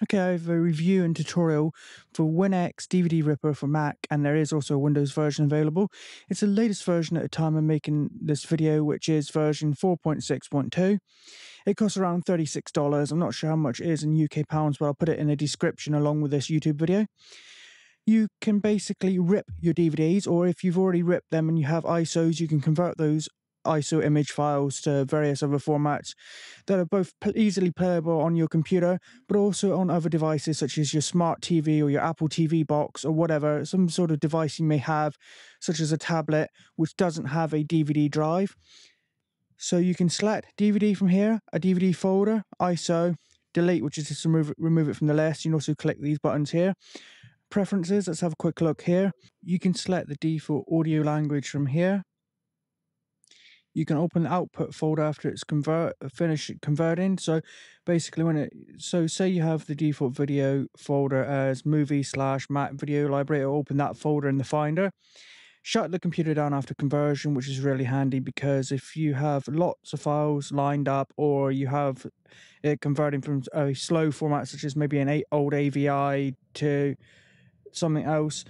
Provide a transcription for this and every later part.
Okay, I have a review and tutorial for WinX DVD Ripper for Mac, and there is also a Windows version available. It's the latest version at the time I'm making this video, which is version 4.6.2. It costs around $36. I'm not sure how much it is in UK pounds, but I'll put it in the description along with this YouTube video. You can basically rip your DVDs, or if you've already ripped them and you have ISOs, you can convert those ISO image files to various other formats that are both easily playable on your computer, but also on other devices such as your smart TV or your Apple TV box or whatever, some sort of device you may have, such as a tablet, which doesn't have a DVD drive. So you can select DVD from here, a DVD folder, ISO, delete, which is just remove it from the list. You can also click these buttons here. Preferences, let's have a quick look here. You can select the default audio language from here. You can open the output folder after it's finished converting. So basically say you have the default video folder as movie/Mac video library, or open that folder in the Finder. Shut the computer down after conversion, which is really handy because if you have lots of files lined up or you have it converting from a slow format, such as maybe an old AVI to something else,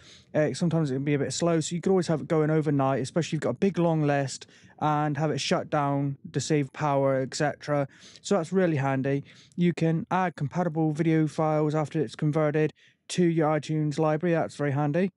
sometimes it can be a bit slow, so you could always have it going overnight, especially if you've got a big long list, and have it shut down to save power, etc. So that's really handy. You can add compatible video files after it's converted to your iTunes library. That's very handy.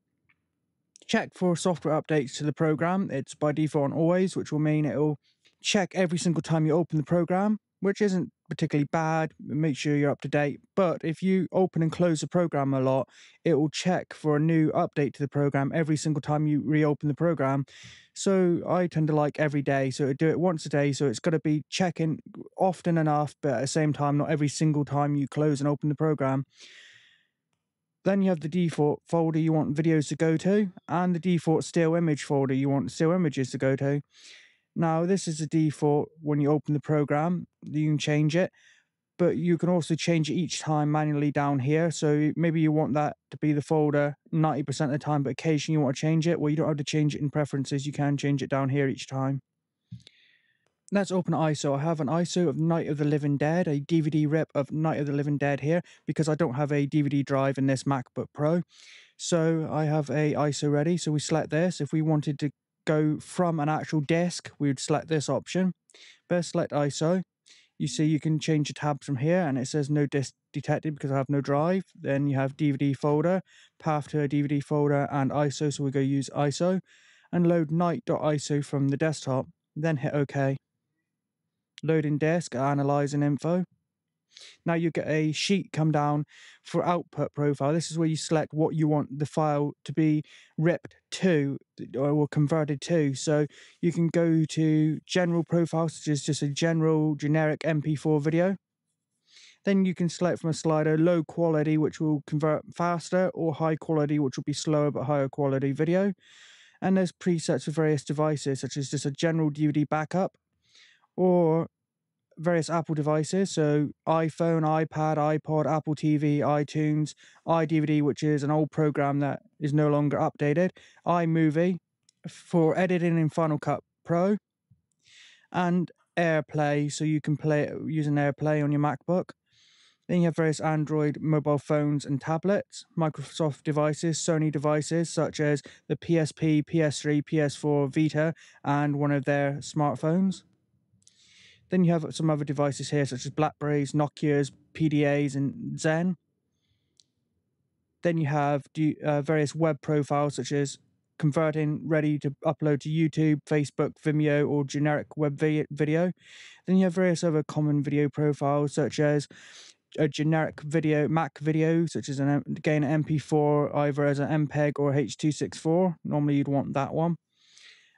Check for software updates to the program. It's by default on always, which will mean it'll check every single time you open the program, which isn't particularly bad. Make sure you're up to date, but if you open and close the program a lot, it will check for a new update to the program every single time you reopen the program. So I tend to like every day, so I do it once a day, so it's got to be checking often enough, but at the same time not every single time you close and open the program. Then you have the default folder you want videos to go to, and the default still image folder you want still images to go to. Now, this is the default when you open the program. You can change it, but you can also change it each time manually down here. So maybe you want that to be the folder 90% of the time, but occasionally you want to change it. Well, you don't have to change it in preferences. You can change it down here each time. Let's open ISO. I have an ISO of Night of the Living Dead, a DVD rip of Night of the Living Dead here, because I don't have a DVD drive in this MacBook Pro. So I have a ISO ready. So we select this. If we wanted to go from an actual disk, we would select this option. First, select ISO. You see you can change the tabs from here, and it says no disk detected because I have no drive. Then you have DVD folder, path to a DVD folder, and ISO, so we go use ISO, and load night.iso from the desktop, then hit OK. Loading disk, analyzing info. Now you get a sheet come down for output profile. This is where you select what you want the file to be ripped to or converted to. So you can go to general profile, which is just a generic MP4 video. Then you can select from a slider low quality, which will convert faster, or high quality, which will be slower but higher quality video. And there's presets for various devices, such as just a general DVD backup, or various Apple devices, so iPhone, iPad, iPod, Apple TV, iTunes, iDVD, which is an old program that is no longer updated, iMovie for editing in Final Cut Pro, and AirPlay, so you can play it using AirPlay on your MacBook. Then you have various Android mobile phones and tablets, Microsoft devices, Sony devices such as the PSP, PS3, PS4, Vita, and one of their smartphones. Then you have some other devices here, such as BlackBerries, Nokias, PDAs, and Zen. Then you have various web profiles, such as converting, ready to upload to YouTube, Facebook, Vimeo, or generic web video. Then you have various other common video profiles, such as a generic video, Mac video, such as, an MP4, either as an MPEG or H.264. Normally, you'd want that one.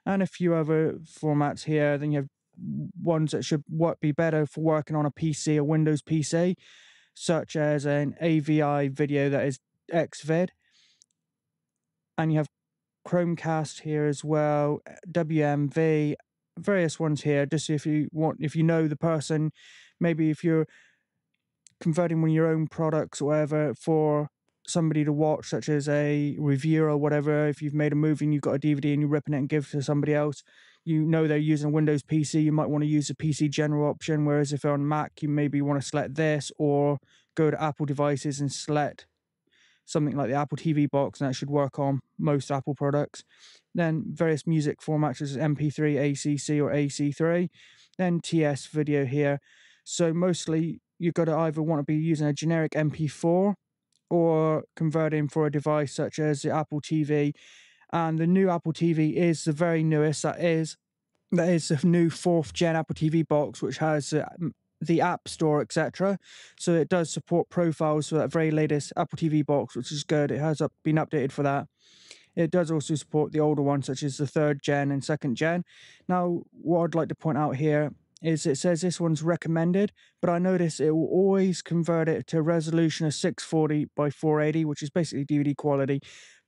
And a few other formats here. Then you have ones that should be better for working on a PC, a Windows PC, such as an AVI video that is XVID. And you have Chromecast here as well, WMV, various ones here, just if you want, if you know the person, maybe if you're converting one of your own products or whatever for somebody to watch, such as a reviewer or whatever, if you've made a movie and you've got a DVD and you're ripping it and give it to somebody else, you know they're using a Windows PC, you might want to use the PC General option, whereas if they're on Mac, you maybe want to select this or go to Apple devices and select something like the Apple TV box, and that should work on most Apple products. Then various music formats as MP3, ACC or AC3, then TS video here. So mostly you've got to either want to be using a generic MP4 or converting for a device such as the Apple TV. And the new Apple TV is the very newest, that is the new 4th gen Apple TV box, which has the App Store, etc. So it does support profiles for that very latest Apple TV box, which is good. It has been updated for that. It does also support the older ones, such as the 3rd gen and 2nd gen. Now, what I'd like to point out here is it says this one's recommended, but I notice it will always convert it to a resolution of 640 by 480, which is basically DVD quality.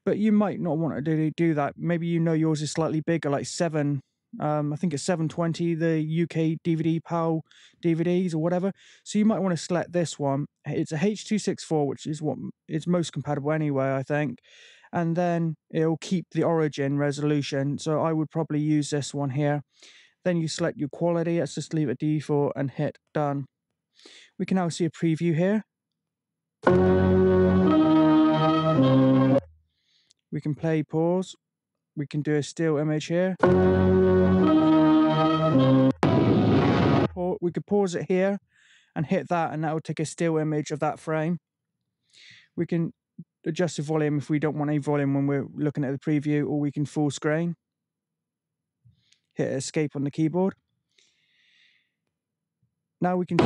But you might not want to do that. Maybe you know yours is slightly bigger, like 7. I think it's 720, the UK DVD PAL DVDs or whatever. So you might want to select this one. It's a H.264, which is what it's most compatible anyway, I think. And then it'll keep the origin resolution. So I would probably use this one here. Then you select your quality. Let's just leave it default and hit done. We can now see a preview here. We can play, pause. We can do a still image here. Or we could pause it here and hit that, and that will take a still image of that frame. We can adjust the volume if we don't want any volume when we're looking at the preview, or we can full screen. Hit escape on the keyboard. Now we can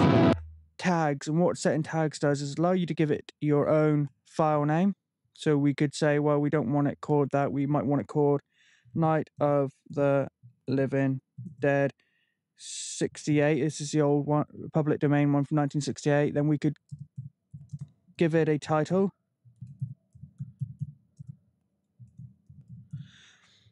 tags, and what setting tags does is allow you to give it your own file name. So we could say, well, we don't want it called that. We might want it called Night of the Living Dead 68. This is the old one, public domain one from 1968. Then we could give it a title.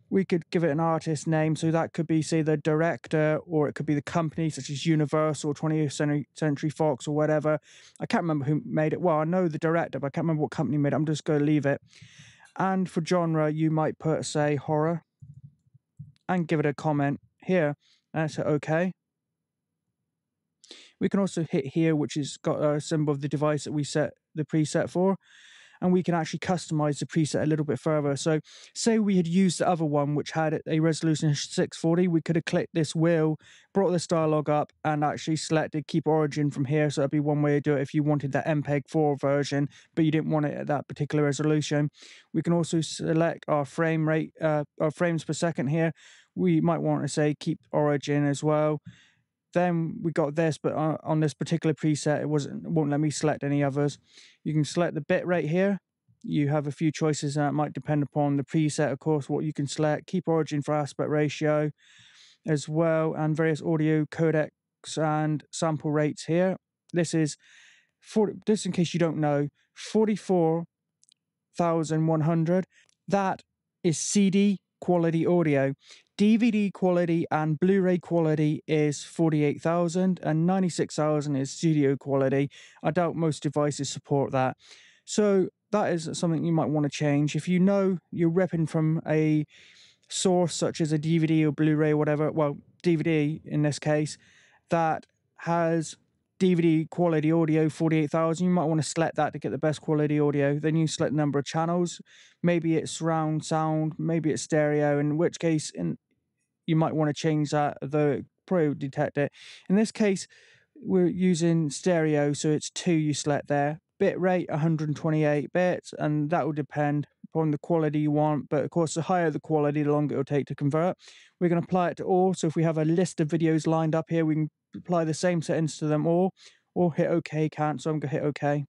We could give it an artist name. So that could be, say, the director, or it could be the company, such as Universal, 20th Century Fox, or whatever. I can't remember who made it. Well, I know the director, but I can't remember what company made it. I'm just going to leave it. And for genre, you might put, say, horror, and give it a comment here. And let's hit OK. We can also hit here, which has got a symbol of the device that we set the preset for. And we can actually customize the preset a little bit further. So say we had used the other one, which had a resolution of 640, we could have clicked this wheel, brought this dialog up, and actually selected keep origin from here. So that'd be one way to do it if you wanted that MPEG-4 version, but you didn't want it at that particular resolution. We can also select our frame rate, our frames per second here. We might want to say keep origin as well. Then we got this, but on this particular preset, it won't let me select any others. You can select the bit rate here. You have a few choices, and it might depend upon the preset, of course, what you can select. Keep origin for aspect ratio as well, and various audio codecs and sample rates here. This is, just in case you don't know, 44,100. That is CD quality audio. DVD quality and Blu-ray quality is 48,000, and 96,000 is studio quality. I doubt most devices support that. So that is something you might want to change. If you know you're repping from a source such as a DVD or Blu-ray or whatever, well, DVD in this case, that has DVD quality audio 48,000, you might want to select that to get the best quality audio. Then you select the number of channels. Maybe it's surround sound, maybe it's stereo, in which case you might want to change that, though it probably would detect it. In this case, we're using stereo, so it's 2 you select there. Bit rate, 128 bits, and that will depend upon the quality you want. But of course, the higher the quality, the longer it will take to convert. We're going to apply it to all. So if we have a list of videos lined up here, we can apply the same settings to them all, or hit OK, cancel. I'm going to hit OK.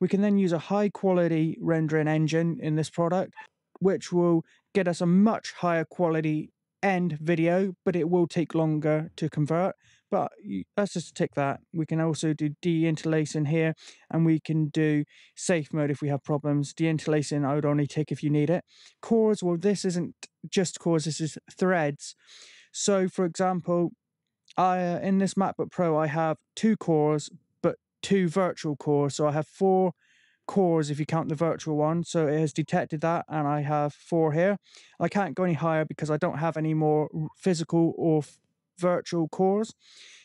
We can then use a high quality rendering engine in this product, which will get us a much higher quality end video, but it will take longer to convert. But let's just tick that. We can also do de-interlacing here, and we can do safe mode if we have problems. De-interlacing I would only tick if you need it. Cores, well, this isn't just cores, this is threads. So for example, in this MacBook Pro I have 2 cores, but 2 virtual cores. So I have 4 cores if you count the virtual one. So it has detected that, and I have 4 here. I can't go any higher because I don't have any more physical or virtual cores.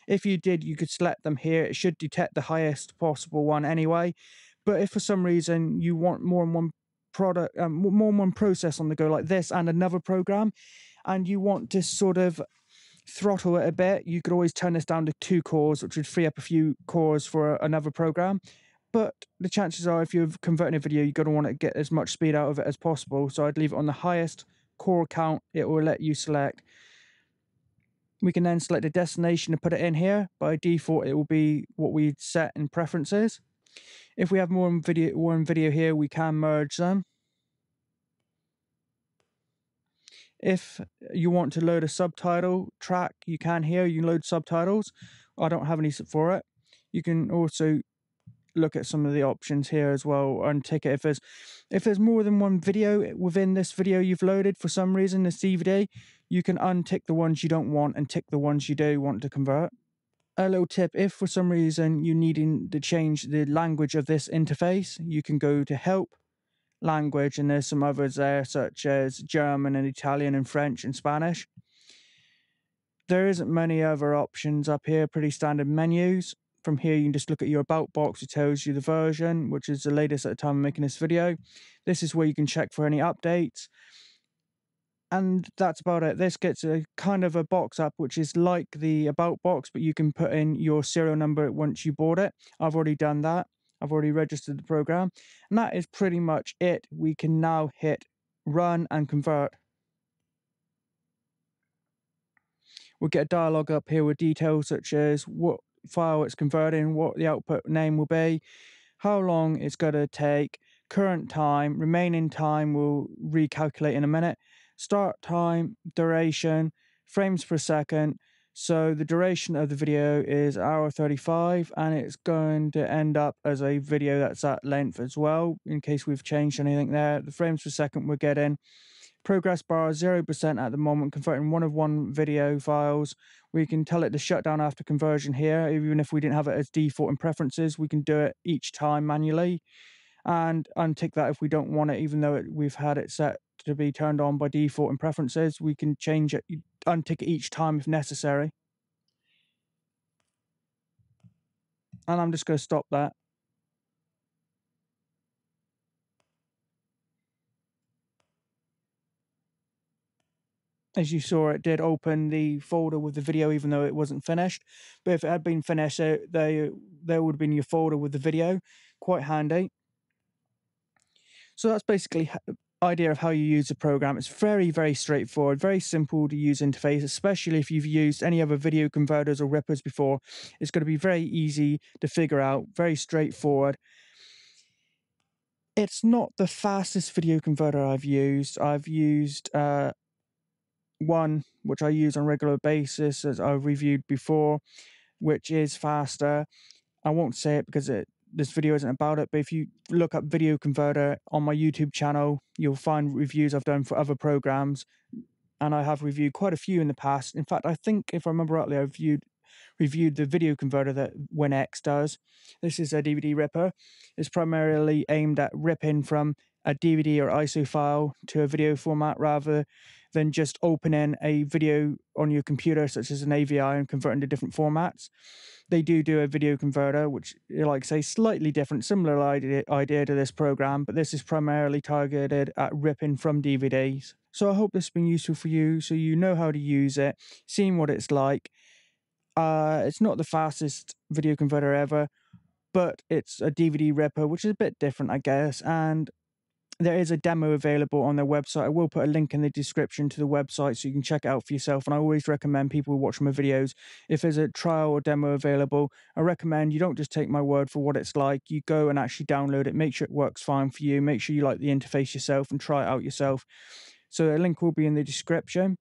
If you did, you could select them here. It should detect the highest possible one anyway. But if for some reason you want more than one product, more than one process on the go like this and another program, and you want to sort of throttle it a bit, you could always turn this down to 2 cores, which would free up a few cores for another program. But the chances are, if you're converting a video, you're going to want to get as much speed out of it as possible. So I'd leave it on the highest core count. It will let you select. We can then select a destination and put it in here. By default, it will be what we set in preferences. If we have more in video here, we can merge them. If you want to load a subtitle track, you can here. You can load subtitles. I don't have any for it. You can also look at some of the options here as well and tick it. If there's more than one video within this video you've loaded for some reason, this DVD, you can untick the ones you don't want and tick the ones you do want to convert. A little tip, if for some reason you're needing to change the language of this interface, you can go to Help, Language, and there's some others there such as German and Italian and French and Spanish. There isn't many other options up here, pretty standard menus. From here, you can just look at your About box. It tells you the version, which is the latest at the time of making this video. This is where you can check for any updates. And that's about it. This gets a kind of a box up, which is like the About box, but you can put in your serial number once you bought it. I've already done that. I've already registered the program. And that is pretty much it. We can now hit Run and Convert. We'll get a dialog up here with details such as what file it's converting, what the output name will be, how long it's going to take, current time, remaining time, we'll recalculate in a minute, start time, duration, frames per second. So the duration of the video is hour 35, and it's going to end up as a video that's at length as well, in case we've changed anything there. The frames per second we're getting. Progress bar 0% at the moment, converting one video files. We can tell it to shut down after conversion here. Even if we didn't have it as default in preferences, we can do it each time manually and untick that if we don't want it, even though we've had it set to be turned on by default in preferences. We can change it, untick it each time if necessary. And I'm just going to stop that. As you saw, it did open the folder with the video, even though it wasn't finished. But if it had been finished, there would have been your folder with the video. Quite handy. So that's basically the idea of how you use the program. It's very, very straightforward, very simple to use interface, especially if you've used any other video converters or rippers before. It's going to be very easy to figure out, very straightforward. It's not the fastest video converter I've used. I've used one which I use on a regular basis, as I've reviewed before, which is faster. I won't say it because this video isn't about it, but if you look up video converter on my YouTube channel, you'll find reviews I've done for other programs, and I have reviewed quite a few in the past. In fact, I think if I remember rightly, I've reviewed the video converter that WinX does. This is a DVD ripper. It's primarily aimed at ripping from a DVD or ISO file to a video format rather than just opening a video on your computer such as an AVI and converting to different formats. They do a video converter, which, like I say, slightly different, similar idea to this program, but this is primarily targeted at ripping from DVDs. So I hope this has been useful for you, so you know how to use it, seeing what it's like. It's not the fastest video converter ever, but it's a DVD ripper, which is a bit different, I guess, and there is a demo available on their website. I will put a link in the description to the website so you can check it out for yourself. And I always recommend people watch my videos. If there's a trial or demo available, I recommend you don't just take my word for what it's like. You go and actually download it. Make sure it works fine for you. Make sure you like the interface yourself and try it out yourself. So a link will be in the description.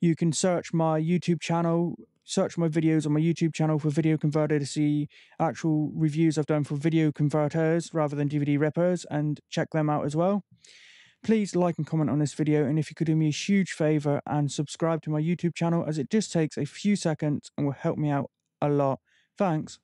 You can search my YouTube channel. Search my videos on my YouTube channel for video converter to see actual reviews I've done for video converters rather than DVD rippers, and check them out as well. Please like and comment on this video, and if you could do me a huge favor and subscribe to my YouTube channel, as it just takes a few seconds and will help me out a lot. Thanks.